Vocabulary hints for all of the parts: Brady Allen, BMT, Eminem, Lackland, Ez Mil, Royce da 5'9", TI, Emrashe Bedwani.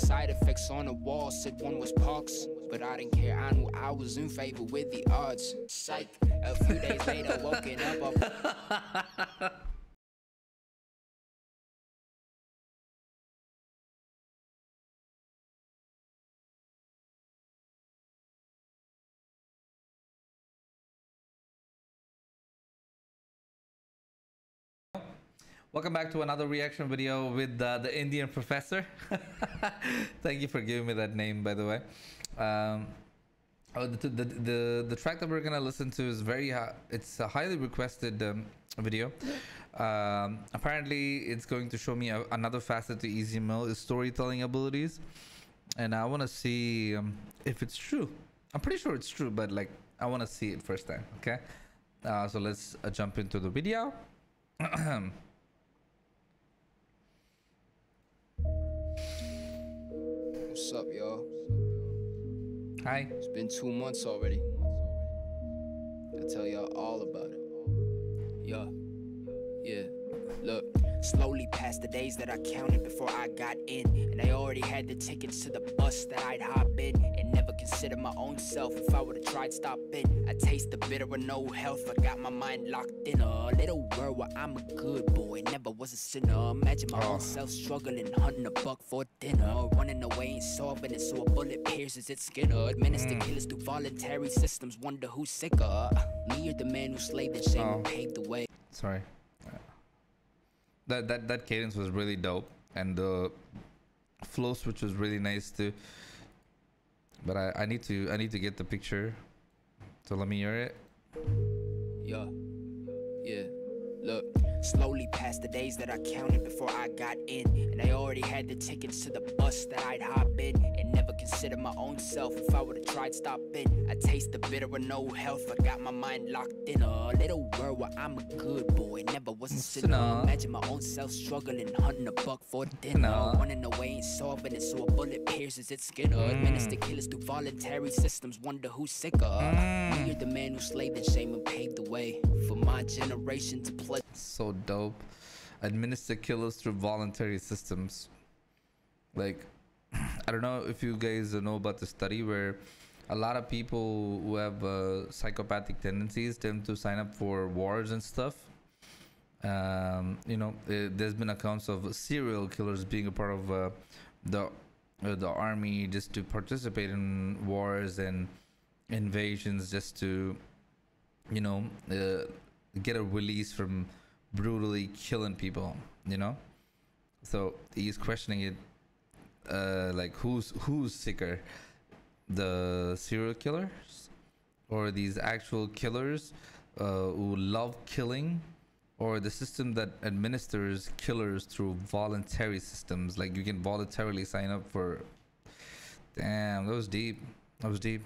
the side effects on the wall said one was pox, but I didn't care, I knew I was in favor with the odds. Psych, a few days later woken up. Welcome back to another reaction video with the Indian professor. Thank you for giving me that name, by the way. The track that we're gonna listen to is it's a highly requested video. Apparently, it's going to show me another facet to Ez Mil, his storytelling abilities, and I want to see if it's true. I'm pretty sure it's true, but like I want to see it first time. Okay, so let's jump into the video. What's up, y'all? Hi. It's been 2 months already. I'll tell y'all all about it. Yeah. Yeah. Look. Slowly past the days that I counted before I got in, and I already had the tickets to the bus that I'd hop in, and never considered my own self if I would've tried stopping. I taste the bitter with no health, I got my mind locked in a little world where I'm a good boy, never was a sinner. Imagine my own self struggling, hunting a buck for dinner, running away and solving it so a bullet pierces its skin. Administer killers through voluntary systems, wonder who's sicker, me or the man who slayed the shame and paved the way. Sorry. That cadence was really dope, and the flow switch was really nice too. But I need to get the picture, so let me hear it. Yeah, yeah. Look, slowly past the days that I counted before I got in, and I already had the tickets to the bus that I'd hop in, and never considered my own self if I would've tried stopping. I taste the bitter with no health, I got my mind locked in a little world where I'm a good boy, never was a sinner. Imagine my own self struggling, hunting a buck for dinner, running away and solving it so a bullet pierces its skin. Administer killers through voluntary systems, wonder who's sicker. You're the man who slayed the shame and paved the way for my generation to play. So dope. Administer killers through voluntary systems. Like, I don't know if you guys know about the study where a lot of people who have psychopathic tendencies tend to sign up for wars and stuff. You know, there's been accounts of serial killers being a part of the army just to participate in wars and invasions, just to, you know, get a release from brutally killing people, you know. So he's questioning it, like who's sicker, the serial killers or these actual killers who love killing, or the system that administers killers through voluntary systems, like you can voluntarily sign up for. Damn, that was deep. That was deep.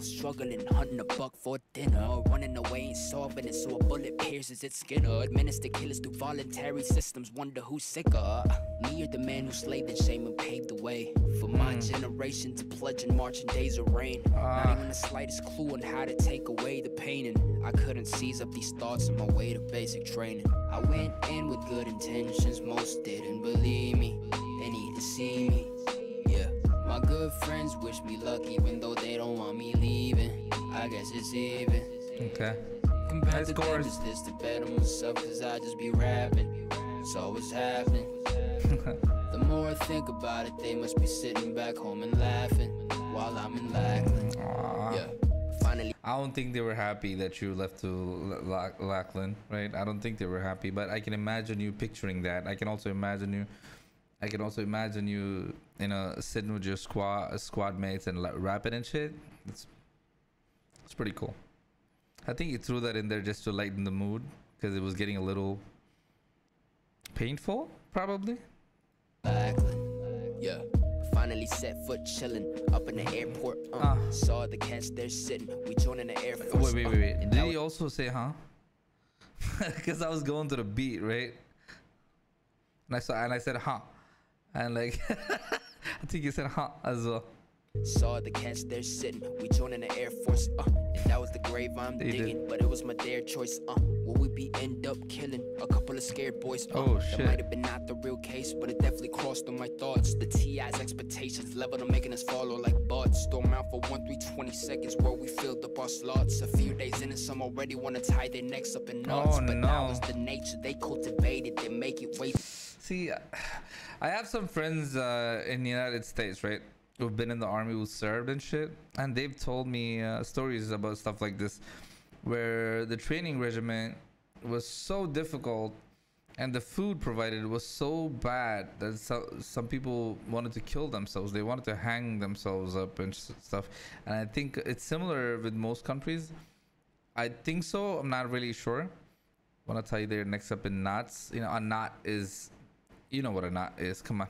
Struggling, hunting a buck for dinner, running away and solving it so a bullet pierces its skin. Administer killers through voluntary systems, wonder who's sicker, me or the man who slayed the shame and paved the way for my generation to pledge and march in days of rain. Not even the slightest clue on how to take away the pain, and I couldn't seize up these thoughts on my way to basic training. I went in with good intentions, most didn't believe me, they need to see me. My good friends wish me luck even though they don't want me leaving. I guess it's even. Okay. Compared to them, is this to better myself, cause I just be rapping. It's always happening. The more I think about it, they must be sitting back home and laughing while I'm in Lackland. Yeah. Finally. I don't think they were happy that you left to Lackland, right? I don't think they were happy, but I can imagine you picturing that. I can also imagine you, you know, sitting with your squad mates and rapping and shit. It's pretty cool. I think you threw that in there just to lighten the mood because it was getting a little painful, probably. Yeah. Finally set foot chilling up in the airport. Saw the cats there sitting. We joined in the air. Wait. Did he also say, huh? Because I was going to the beat, right? And I said, huh. And like, I think you said huh as well. Saw the cats there sitting, we joining the Air Force, and that was the grave I'm digging, but it was my dare choice, will we be end up killing a couple of scared boys? Oh shit, that might have been not the real case, but it definitely crossed through my thoughts. The TI's expectations leveled on making us follow like bots. Storm out for 1-3-20 seconds where we filled up our slots. A few days in and some already want to tie their necks up in knots, but now it's the nature they cultivated, they make it way. See, I have some friends in the United States, right, who've been in the army, who served and shit, and they've told me stories about stuff like this, where the training regiment was so difficult and the food provided was so bad that some people wanted to kill themselves. They wanted to hang themselves up and stuff. And I think it's similar with most countries. I think so. I'm not really sure. I want to tell you they're next up in knots. You know, a knot is, you know what a knot is. Come on.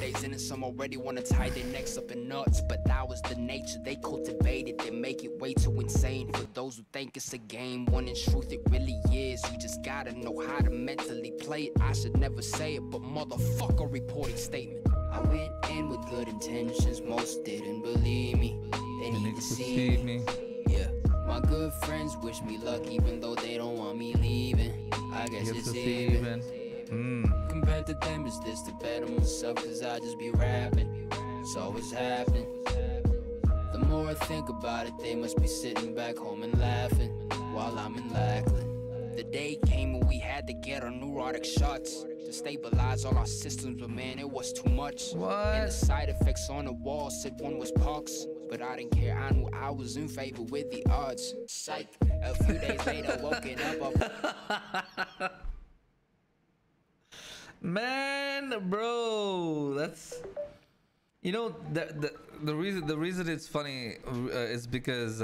2 days in and some already want to tie their necks up in knots, but that was the nature they cultivated, they make it way too insane. For those who think it's a game, when in truth it really is, you just gotta know how to mentally play it. I should never say it, but motherfucker, reporting statement. I went in with good intentions, most didn't believe me, they need to see me. Yeah, my good friends wish me luck even though they don't want me leaving. I guess it's even. Compared to them, is this the better myself? Cause I just be rapping, it's always happening. The more I think about it, they must be sitting back home and laughing while I'm in Lackland. The day came and we had to get our neurotic shots to stabilize all our systems, but man, it was too much. What? And the side effects on the wall said one was pox, but I didn't care, I knew I was in favor with the odds. Psych. A few days later, woken up. Man, bro, that's, you know, the reason it's funny is because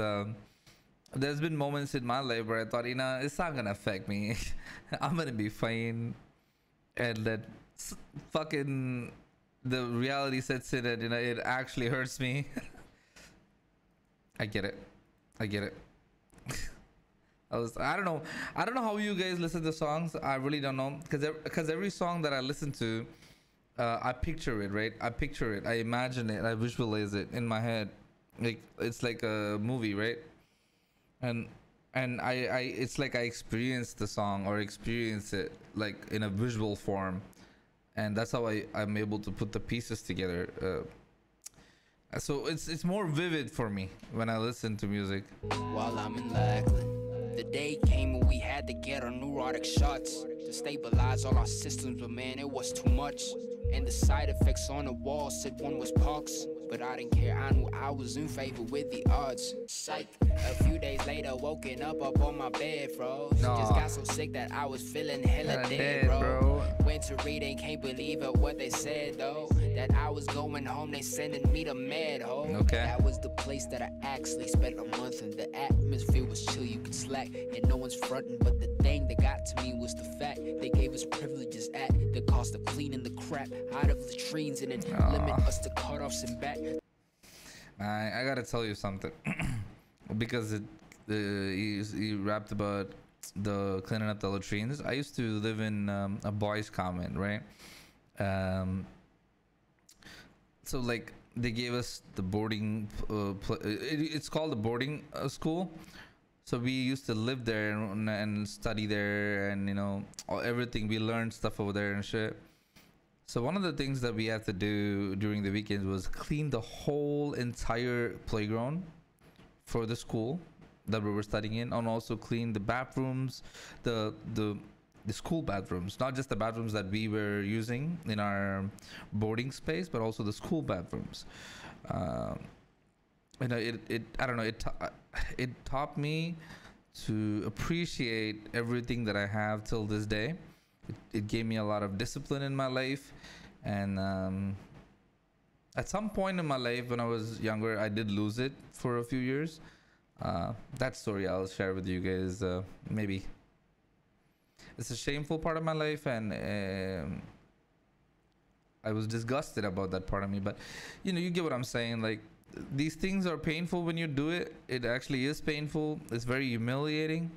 there's been moments in my life where I thought, you know, it's not gonna affect me. I'm gonna be fine, and that fucking the reality sets in, and you know, it actually hurts me. I get it, I get it. I don't know how you guys listen to songs. I really don't know, because every song that I listen to, I picture it, right? I picture it, I imagine it, I visualize it in my head, like it's like a movie, right? And I it's like I experience the song or experience it like in a visual form, and that's how I'm able to put the pieces together. So it's more vivid for me when I listen to music. While I'm in Lackland. The day came and we had to get our neurotic shots to stabilize all our systems, but man, it was too much. And the side effects on the wall said one was pox, but I didn't care, I knew I was in favor with the odds. Psych. A few days later, woken up on my bed, bro. She just got so sick that I was feeling hella dead, bro. Went to read and can't believe it what they said, though, that I was going home, they sending me to med, ho. Okay. That was the place that I actually spent a month, and the atmosphere was chill, you could slack, and no one's fronting, but the thing that got to me was the fact they gave us privileges at the cost of cleaning the crap out of latrines, and it limit us to cutoffs and back. I gotta tell you something, because he rapped about the cleaning up the latrines. I used to live in a boys' common, right? So like they gave us the boarding, it's called the boarding school. So we used to live there and study there, and you know, everything, we learned stuff over there and shit. So one of the things that we had to do during the weekends was clean the whole entire playground for the school that we were studying in, and also clean the bathrooms, the school bathrooms, not just the bathrooms that we were using in our boarding space, but also the school bathrooms. You know, I don't know, it taught me to appreciate everything that I have till this day. It gave me a lot of discipline in my life, and at some point in my life when I was younger, I did lose it for a few years. That story I'll share with you guys, maybe. It's a shameful part of my life, and I was disgusted about that part of me, but you know, you get what I'm saying. Like, these things are painful when you do it. It actually is painful. It's very humiliating.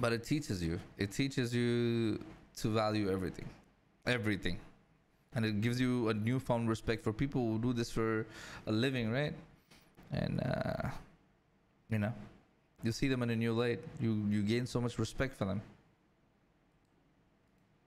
But it teaches you to value everything. and it gives you a newfound respect for people who do this for a living, right? And you know, you see them in a new light. You gain so much respect for them.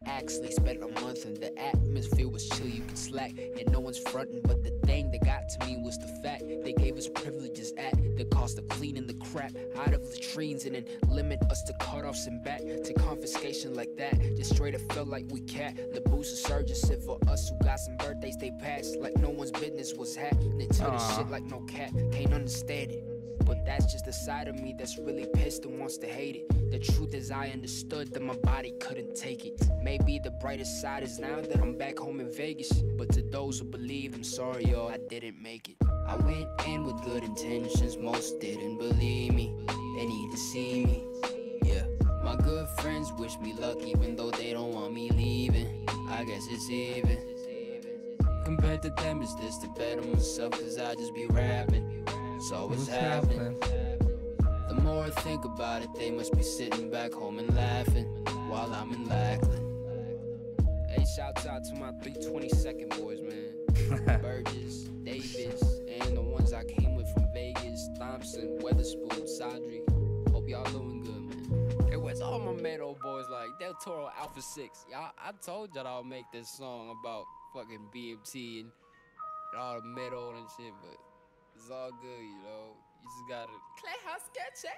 Actually spent a month and the atmosphere was chill, you could slack, and no one's fronting, but the thing that got to me was the fact they gave us privileges at the cost of cleaning the crap out of latrines, and then limit us to cutoffs and back to confiscation like that. Just straight up felt like we cat. The boost of surgery for us who got some birthdays they passed like no one's business was happening. Tell this shit like no cat, can't understand it. But that's just the side of me that's really pissed and wants to hate it. The truth is I understood that my body couldn't take it. Maybe the brightest side is now that I'm back home in Vegas. But to those who believe, I'm sorry, y'all, I didn't make it. I went in with good intentions, most didn't believe me. They need to see me, yeah. My good friends wish me luck even though they don't want me leaving. I guess it's even. Compared to them, it's just to better myself, cause I just be rapping. So what's happening? The more I think about it, they must be sitting back home and laughing while I'm in Lackland. Hey, shout out to my 322nd boys, man. Burgess, Davis, and the ones I came with from Vegas, Thompson, Weatherspoon, Sadri. Hope y'all doing good, man. It was all my man old boys like Del Toro, Alpha 6. Y'all, I told y'all I'll make this song about fucking BMT and all the metal and shit, but it's all good, you know. You just gotta Clayhouse sketch.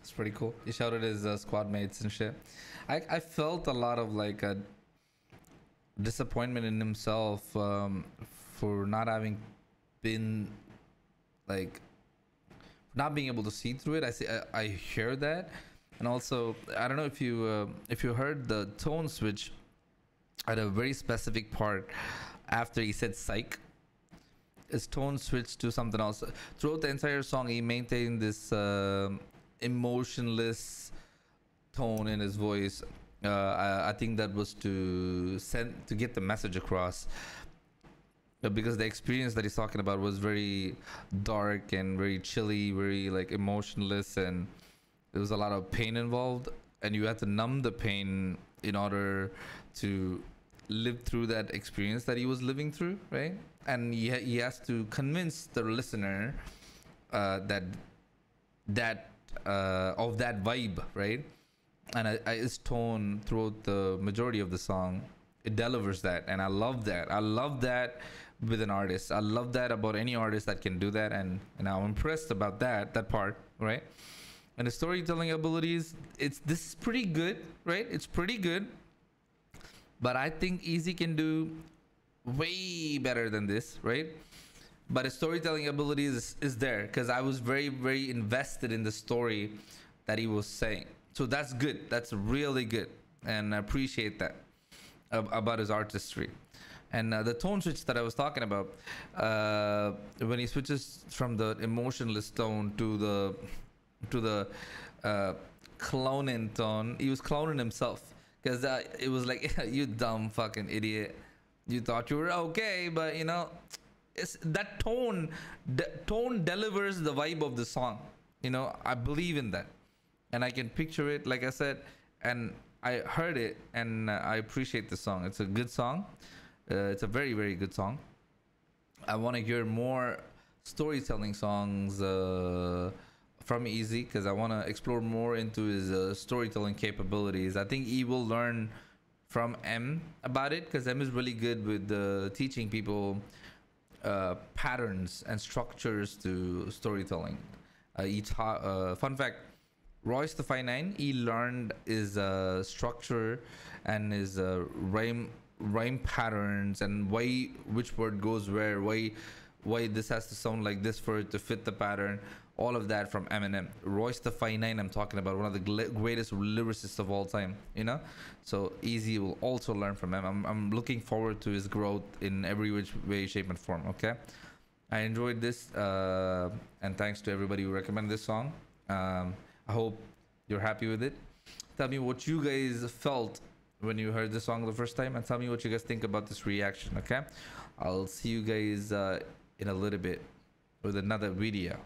It's pretty cool. He shouted his squad mates and shit. I felt a lot of like a disappointment in himself for not having been like not being able to see through it. I see. I hear that, and also I don't know if you heard the tone switch at a very specific part after he said psych. His tone switched to something else. Throughout the entire song, he maintained this emotionless tone in his voice. I think that was to get the message across, because the experience that he's talking about was very dark and very chilly, very like emotionless, and there was a lot of pain involved, and you had to numb the pain in order to live through that experience that he was living through, right? And he has to convince the listener of that vibe, right? And his tone throughout the majority of the song, it delivers that, and I love that. I love that with an artist. I love that about any artist that can do that, and I'm impressed about that part, right? And the storytelling abilities, this is pretty good, right? It's pretty good. But I think Easy can do way better than this, right? But his storytelling ability is there, because I was very, very invested in the story that he was saying. So that's good. That's really good. And I appreciate that about his artistry. And the tone switch that I was talking about, when he switches from the emotionless tone to the clowning tone, he was clowning himself. Because it was like, you dumb fucking idiot. You thought you were okay, but you know, it's that tone. Tone delivers the vibe of the song. You know, I believe in that, and I can picture it. Like I said, and I heard it, and I appreciate the song. It's a good song. It's a very, very good song. I want to hear more storytelling songs from Easy, because I want to explore more into his storytelling capabilities. I think he will learn from M about it, because M is really good with teaching people patterns and structures to storytelling. Fun fact, Royce da 5'9", he learned his structure and his rhyme patterns, and why which word goes where, why this has to sound like this for it to fit the pattern. All of that from Eminem. Royce da 5'9", I'm talking about, one of the greatest lyricists of all time, you know? So Easy will also learn from him. I'm looking forward to his growth in every which way, shape, and form, okay? I enjoyed this, and thanks to everybody who recommended this song. I hope you're happy with it. Tell me what you guys felt when you heard this song the first time, and tell me what you guys think about this reaction, okay? I'll see you guys in a little bit with another video.